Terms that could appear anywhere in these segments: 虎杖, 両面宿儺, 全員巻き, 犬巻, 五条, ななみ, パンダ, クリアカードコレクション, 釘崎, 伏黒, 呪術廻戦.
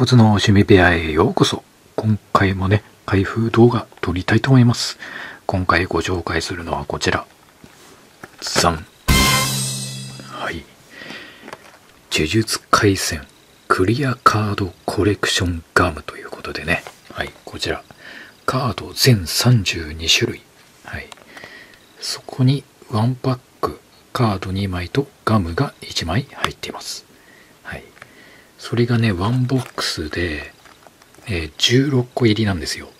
コズの趣味部屋へようこそ。今回もね、開封動画撮りたいと思います。今回ご紹介するのはこちら。ザン。はい。呪術廻戦クリアカードコレクションガムということでね。はい、こちら。カード全32種類。はい。そこにワンパック、カード2枚とガムが1枚入っています。それがね、ワンボックスで、16個入りなんですよ。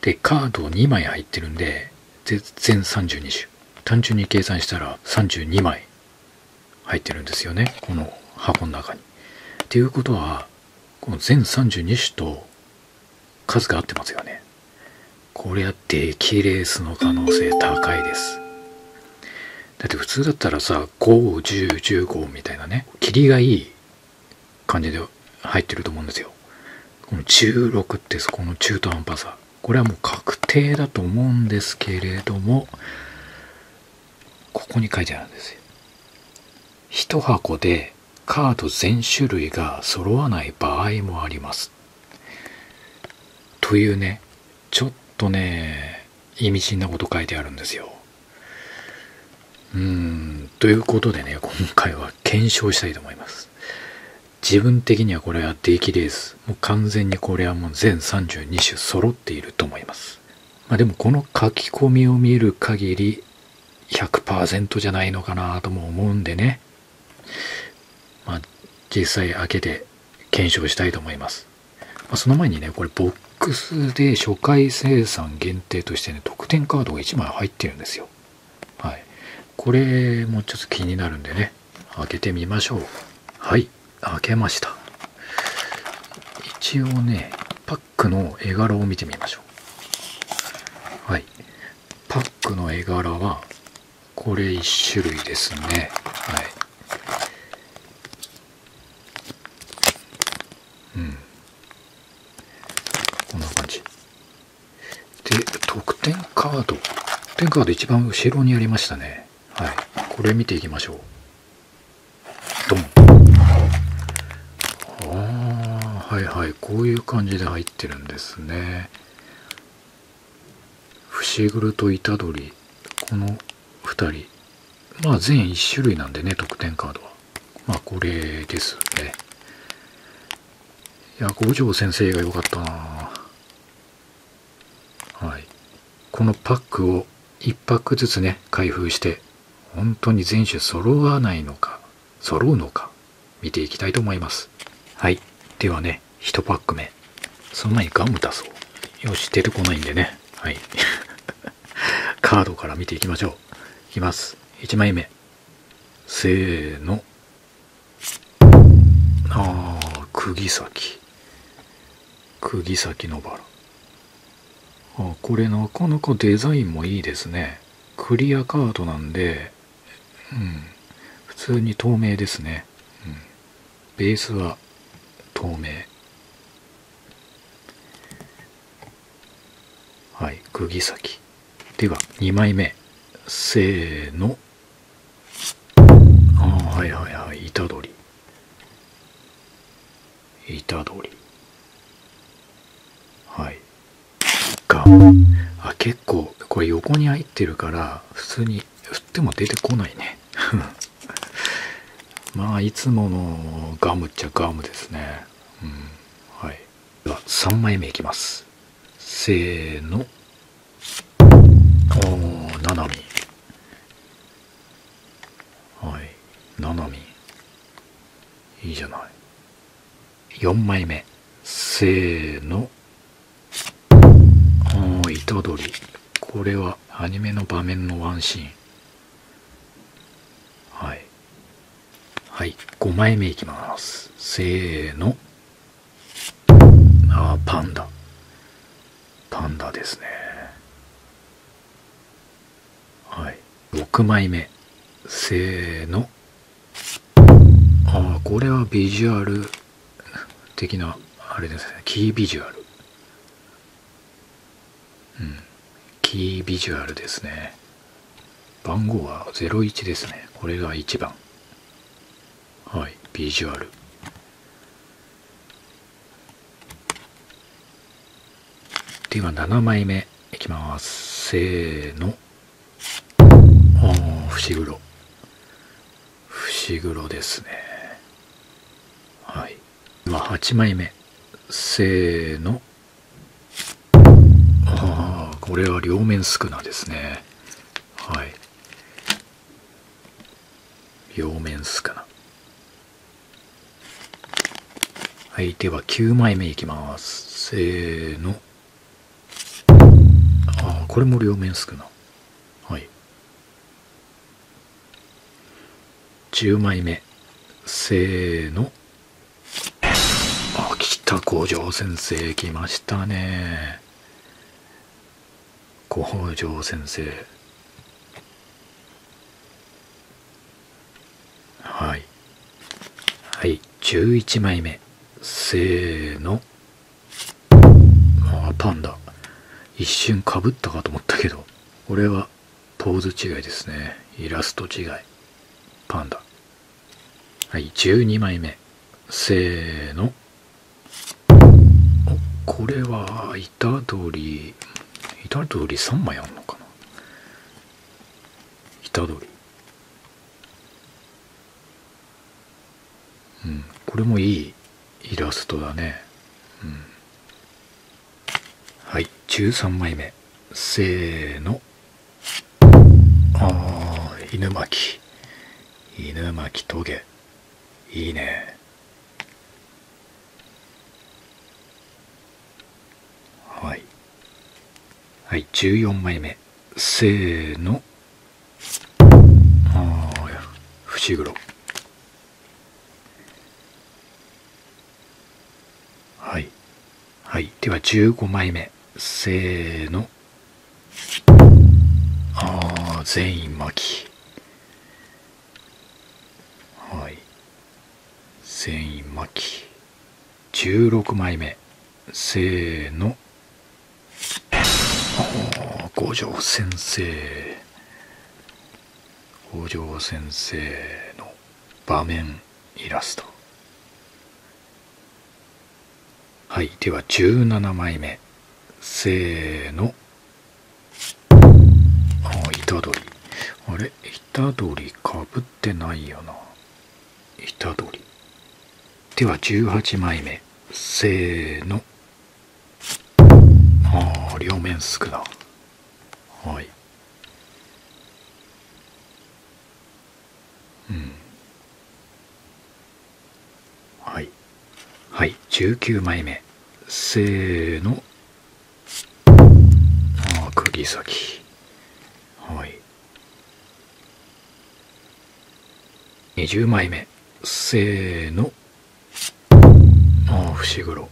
で、カード2枚入ってるんで、全32種。単純に計算したら32枚入ってるんですよね。この箱の中に。っていうことは、この全32種と数が合ってますよね。これはデキレースの可能性高いです。だって普通だったらさ、5、10、15みたいなね、切りがいい感じで入ってると思うんですよ。この16ってそこの中途半端さ、これはもう確定だと思うんですけれども、ここに書いてあるんですよ。1箱でカード全種類が揃わない場合もありますというね、ちょっとね意味深なこと書いてあるんですよ。ということでね、今回は検証したいと思います。自分的にはこれはデキレース。もう完全にこれはもう全32種揃っていると思います。まあでもこの書き込みを見る限り 100% じゃないのかなとも思うんでね。まあ実際開けて検証したいと思います。まあ、その前にね、これボックスで初回生産限定としてね、特典カードが1枚入ってるんですよ。はい。これもちょっと気になるんでね、開けてみましょう。はい。開けました。一応ね、パックの絵柄を見てみましょう。はい。パックの絵柄は、これ1種類ですね。はい。こんな感じ。で、特典カード。特典カード一番後ろにありましたね。はい。これ見ていきましょう。ドン。はいはい、こういう感じで入ってるんですね。伏黒と虎杖、この2人。まあ全1種類なんでね、特典カードは。まあこれですね。いや、五条先生が良かったな。はい。このパックを1パックずつね、開封して、本当に全種揃わないのか、揃うのか、見ていきたいと思います。はい。ではね、1パック目。その前にガム出そう。よし、出てこないんでね。はい。カードから見ていきましょう。いきます。1枚目。せーの。あー、釘崎。釘崎のバラ。あ、これなかなかデザインもいいですね。クリアカードなんで、普通に透明ですね。ベースは、透明。はい、釘先。では、2枚目。せーの。ああ、はいはいはい、虎杖。虎杖。はい。ガム。あ、結構、これ横に入ってるから、普通に振っても出てこないね。まあ、いつものガムっちゃガムですね。はい。では、3枚目いきます。せーの。ななみん。はい。ななみん。いいじゃない。4枚目。せーの。虎杖。これはアニメの場面のワンシーン。はい。はい、5枚目いきます。せーの。ああ、パンダ。パンダですね。はい。6枚目。せーの。ああ、これはビジュアル的な、あれですね。キービジュアル。キービジュアルですね。番号は01ですね。これが1番。はい、ビジュアル。では7枚目いきます。せーの。伏黒、伏黒ですね。はい、今8枚目。せーの。これは両面宿儺ですね。はい、両面宿儺。はい、では9枚目いきます。せーの。これも両面宿儺。はい、10枚目。せーの。北五条先生来ましたね。五条先生、はいはい。11枚目。せーの。パンダ、一瞬かぶったかと思ったけど、これはポーズ違いですね。イラスト違い、パンダ。はい、12枚目。せーの。これは虎杖、虎杖3枚あるのかな。虎杖、うん、これもいいイラストだね。うん、はい。13枚目。せーの。犬巻、犬巻トゲ、いいね。はいはい。14枚目。せーの。伏黒、はいはい。では15枚目。せーの。全員巻き、はい、全員巻き。16枚目。せーの。五条先生、五条先生の場面イラスト。はい、では17枚目。せーの。虎杖、あれ、虎杖かぶってないよな。虎杖。では18枚目。せーの。両面宿儺。はい、うん、はいはい。19枚目。せーの。釘崎、はい。20枚目。せーの。伏黒、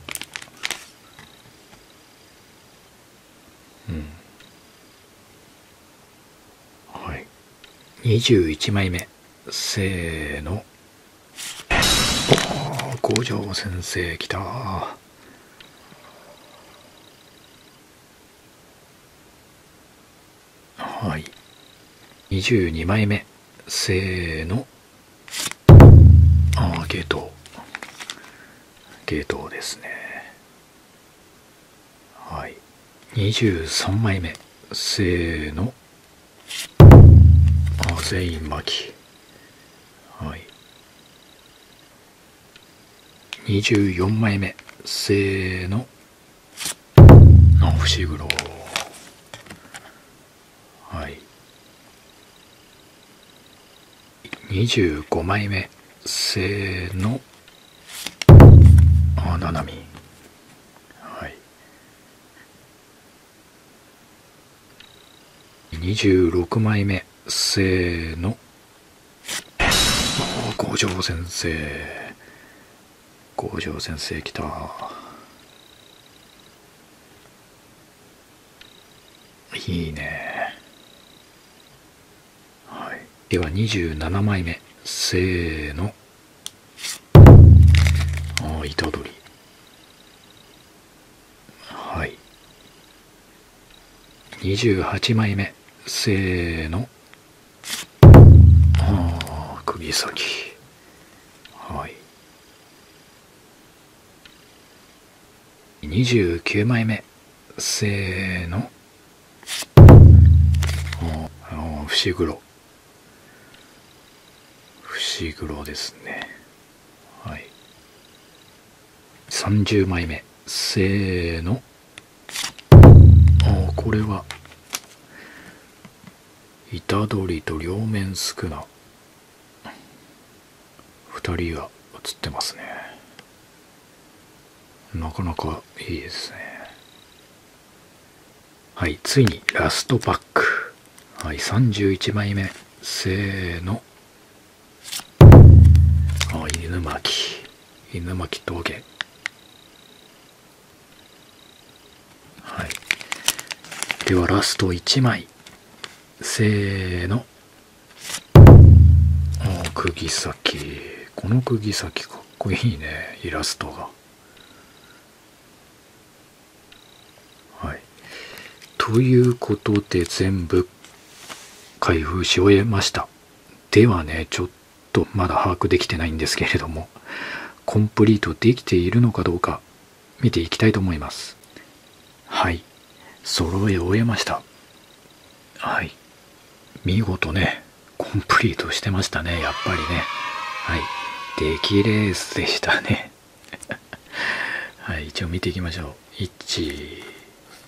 うん、はい。21枚目。せーの。五条先生来た。はい。22枚目。せーの。ゲート、ゲートですね。はい。23枚目。せーの。全員巻き、はい。24枚目。せーの。伏黒、はい。25枚目。せーの。ななみ、はい。26枚目。せーの。五条先生、五条先生来た。いいね。はい、では27枚目。せーの。虎杖、はい。28枚目。せーの。釘崎、はい。29枚目。せーの、伏黒、伏黒ですね。はい、30枚目、せーの、これは虎杖と両面宿儺2人が写ってますね。なかなかいいですね。はい、ついにラストパック。はい、31枚目、せーの、犬巻、犬巻峠。はい、ではラスト1枚、せーの、釘崎。この釘崎かっこいいね、イラストが。はい、ということで全部開封し終えました。ではね、ちょっとまだ把握できてないんですけれども、コンプリートできているのかどうか見ていきたいと思います。はい、揃え終えました。はい、見事ねコンプリートしてましたね、やっぱりね。はい、出来レースでしたね。はい、一応見ていきましょう。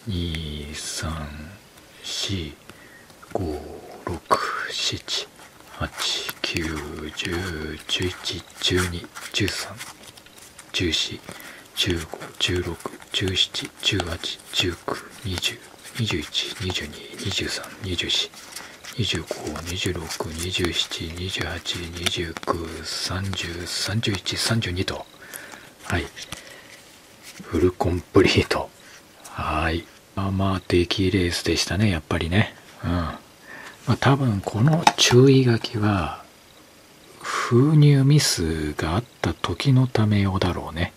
12345678910111213141516171819202122232425262728292021272829303132と、はい、フルコンプリート。はい、まあ出来レースでしたね、やっぱりね。うん、まあ、多分この注意書きは封入ミスがあった時のため用だろうね。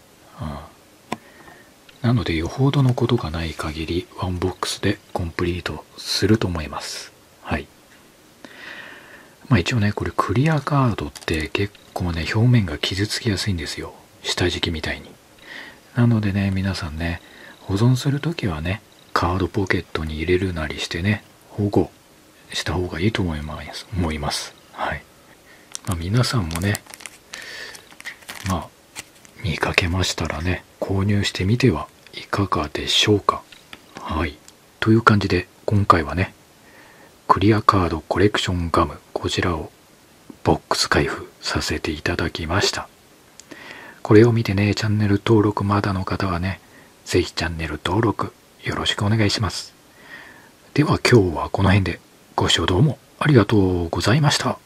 なのでよほどのことがない限りワンボックスでコンプリートすると思います。はい、まあ一応ね、これクリアカードって結構ね表面が傷つきやすいんですよ、下敷きみたいに。なのでね、皆さんね、保存するときはねカードポケットに入れるなりしてね保護した方がいいと思います。はい、まあ、皆さんもね、まあ見かけましたらね購入してみてはいかがでしょうか。はい、という感じで今回はねクリアカードコレクションガム、こちらをボックス開封させていただきました。これを見てね、チャンネル登録まだの方はねぜひチャンネル登録よろしくお願いします。では今日はこの辺で、ご視聴どうもありがとうございました。